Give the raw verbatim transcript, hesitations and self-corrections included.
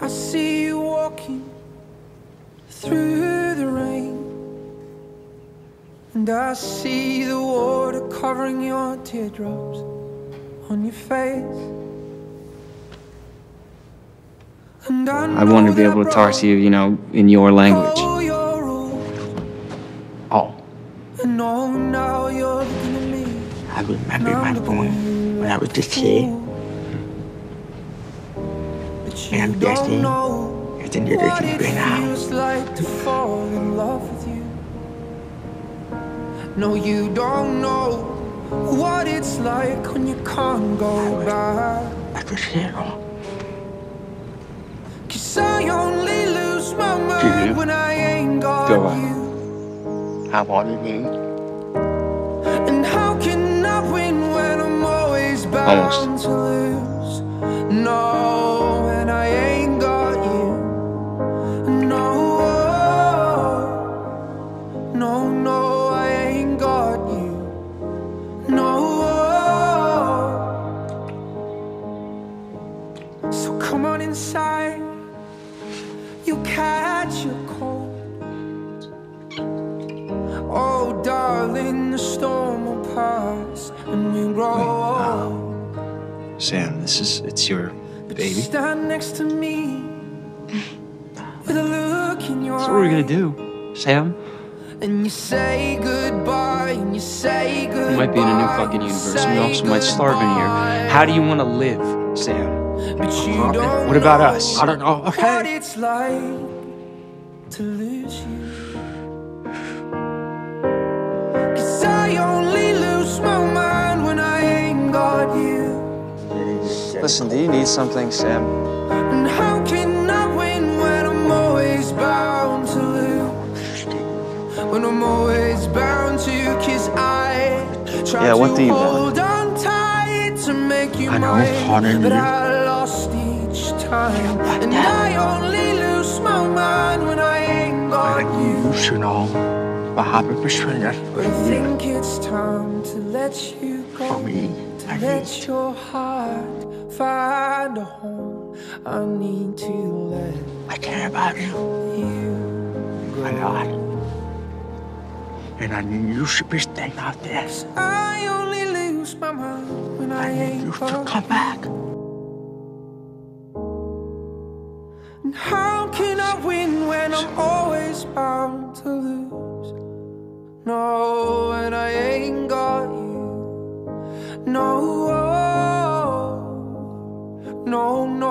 I see you walking through the rain, and I see the water covering your teardrops on your face. And I, I want to be able to talk to you, you know, in your language. Oh. And oh, now you're looking at me. I remember my boy when I was just here. And I'm guessing it's in your dirty brain now. Like to fall in love with you. No, you don't know what it's like when you can't go back. I could hear all. Cause I only lose my mind when I ain't got you. How are you being? And how can I win when I'm always bound to lose? No. So come on inside, you catch your cold. Oh, darling, the storm will pass and we grow old. Um, Sam, this is, it's your baby. You stand next to me with a look in your eye. So what are we gonna do, Sam? And you say goodbye, and you say goodbye. We might be in a new fucking universe, and we also might starve in here. How do you want to live, Sam? But you don't know. What about us? I don't know. Okay. What it's like to lose you. Cause I only lose my mind when I ain't got you. Listen, do you need something, Sam? And how can I win when I'm always bound to lose? When I'm always bound to you, cause I try yeah, what to do you hold want? On tight to make you I know, mine, but I each time, and I only lose my mind when I ain't got you. But I think it's time to let you go, to let your heart find a home. I need to let I care about you. you I know, and I need you to be staying out there. I only lose my mind when I, I ain't you got to come you. Back. And how can I win when I'm always bound to lose? No, and I ain't got you. No, no, no.